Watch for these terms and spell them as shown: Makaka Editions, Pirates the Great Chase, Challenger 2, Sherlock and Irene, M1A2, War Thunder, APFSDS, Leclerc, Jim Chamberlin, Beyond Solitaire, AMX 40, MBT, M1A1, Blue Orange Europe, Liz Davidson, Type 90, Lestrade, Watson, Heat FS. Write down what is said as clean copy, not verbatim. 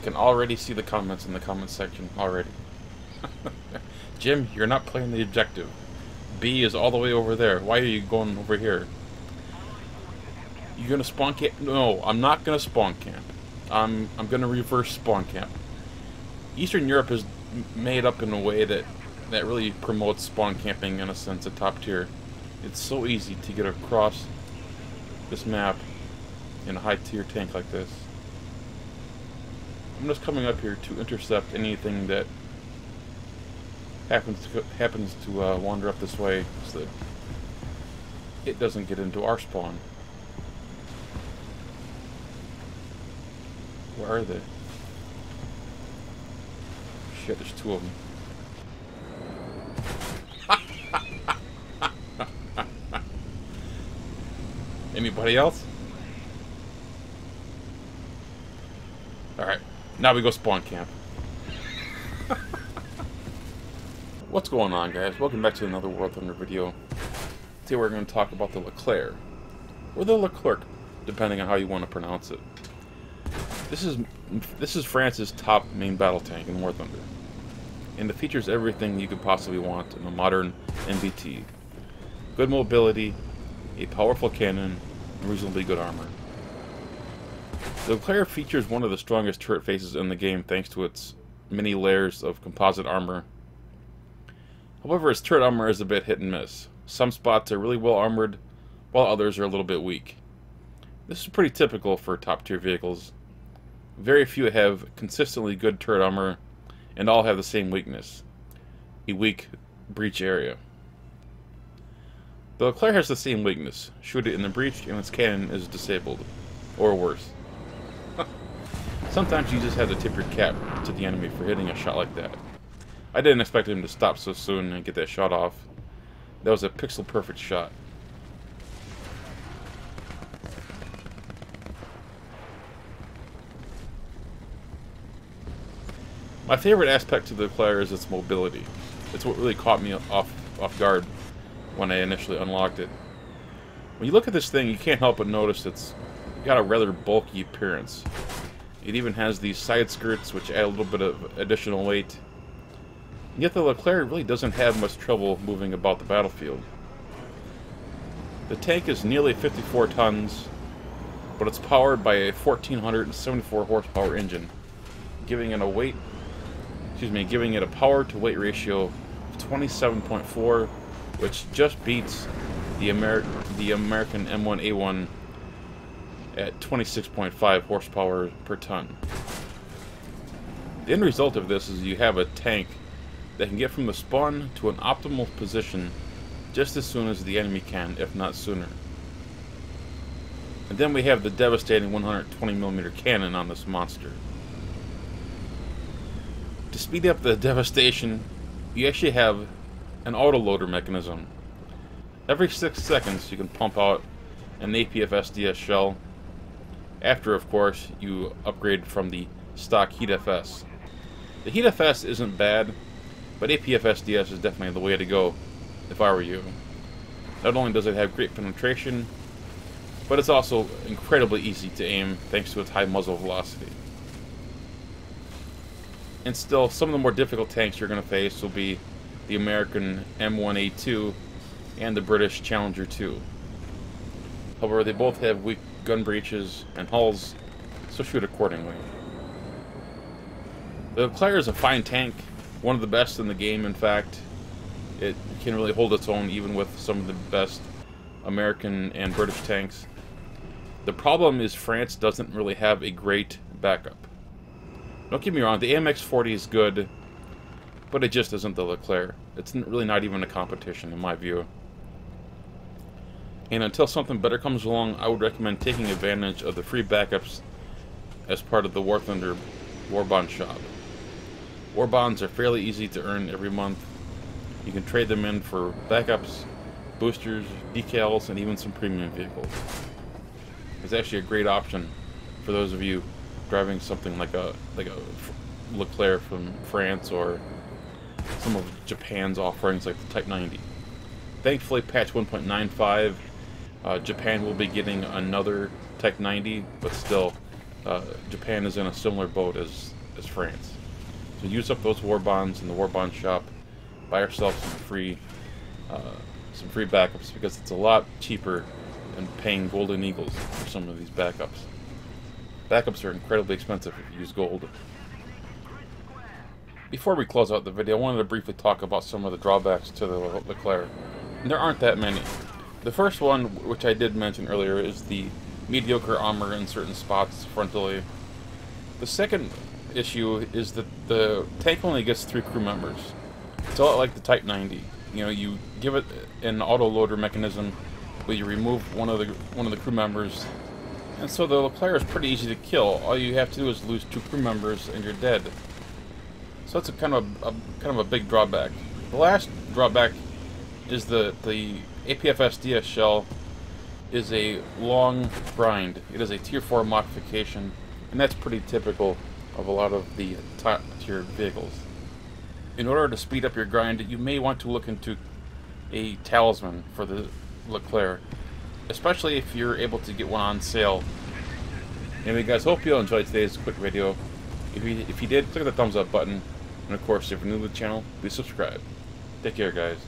I can already see the comments in the comments section already. Jim, you're not playing the objective. B is all the way over there. Why are you going over here? You gonna spawn camp? No, I'm not gonna spawn camp. I'm gonna reverse spawn camp. Eastern Europe is made up in a way that really promotes spawn camping in a sense at top tier. It's so easy to get across this map in a high tier tank like this. I'm just coming up here to intercept anything that happens to wander up this way so that it doesn't get into our spawn. Where are they? Shit, there's two of them. Anybody else? Alright, now we go spawn camp. What's going on, guys? Welcome back to another War Thunder video. Today we're going to talk about the Leclerc. Or the Leclerc, depending on how you want to pronounce it. This is France's top main battle tank in War Thunder, and it features everything you could possibly want in a modern MBT. Good mobility, a powerful cannon, and reasonably good armor. The Leclerc features one of the strongest turret faces in the game thanks to its many layers of composite armor. However, its turret armor is a bit hit and miss. Some spots are really well armored, while others are a little bit weak. This is pretty typical for top tier vehicles. Very few have consistently good turret armor, and all have the same weakness, a weak breach area. The Leclerc has the same weakness: shoot it in the breach and its cannon is disabled, or worse. Sometimes you just have to tip your cap to the enemy for hitting a shot like that. I didn't expect him to stop so soon and get that shot off. That was a pixel perfect shot. My favorite aspect to the Leclerc is its mobility. It's what really caught me off guard when I initially unlocked it. When you look at this thing, you can't help but notice it's got a rather bulky appearance. It even has these side skirts which add a little bit of additional weight. And yet the Leclerc really doesn't have much trouble moving about the battlefield. The tank is nearly 54 tons, but it's powered by a 1,474 horsepower engine, giving it a power to weight ratio of 27.4, which just beats the American M1A1 at 26.5 horsepower per ton. The end result of this is you have a tank that can get from the spawn to an optimal position just as soon as the enemy can, if not sooner. And then we have the devastating 120mm cannon on this monster. To speed up the devastation, you actually have an autoloader mechanism. Every 6 seconds you can pump out an APFSDS shell, after of course you upgrade from the stock Heat FS. The Heat FS isn't bad, but APFSDS is definitely the way to go if I were you. Not only does it have great penetration, but it's also incredibly easy to aim thanks to its high muzzle velocity. And still, some of the more difficult tanks you're going to face will be the American M1A2 and the British Challenger 2. However, they both have weak gun breaches and hulls, so shoot accordingly. The Leclerc is a fine tank, one of the best in the game, in fact. It can really hold its own even with some of the best American and British tanks. The problem is France doesn't really have a great backup. Don't get me wrong, the AMX 40 is good, but it just isn't the Leclerc. It's really not even a competition in my view. And until something better comes along, I would recommend taking advantage of the free backups as part of the War Thunder War Bond shop. War Bonds are fairly easy to earn every month. You can trade them in for backups, boosters, decals, and even some premium vehicles. It's actually a great option for those of you driving something like a Leclerc from France or some of Japan's offerings like the Type 90. Thankfully, patch 1.95, Japan will be getting another Type 90, but still, Japan is in a similar boat as France. So use up those war bonds in the war bond shop, buy yourself some free backups, because it's a lot cheaper than paying golden eagles for some of these backups. Backups are incredibly expensive if you use gold. Before we close out the video, I wanted to briefly talk about some of the drawbacks to the Leclerc. There aren't that many. The first one, which I did mention earlier, is the mediocre armor in certain spots frontally. The second issue is that the tank only gets 3 crew members. It's a lot like the Type 90. You know, you give it an auto-loader mechanism, but you remove one of the crew members, and so the Leclerc is pretty easy to kill. All you have to do is lose 2 crew members, and you're dead. So that's kind of a big drawback. The last drawback is the APFSDS shell is a long grind. It is a tier 4 modification, and that's pretty typical of a lot of the top tier vehicles. In order to speed up your grind, you may want to look into a talisman for the Leclerc, especially if you're able to get one on sale. Anyway guys, hope you all enjoyed today's quick video. If you did, click the thumbs up button, and of course if you're new to the channel, please subscribe. Take care guys.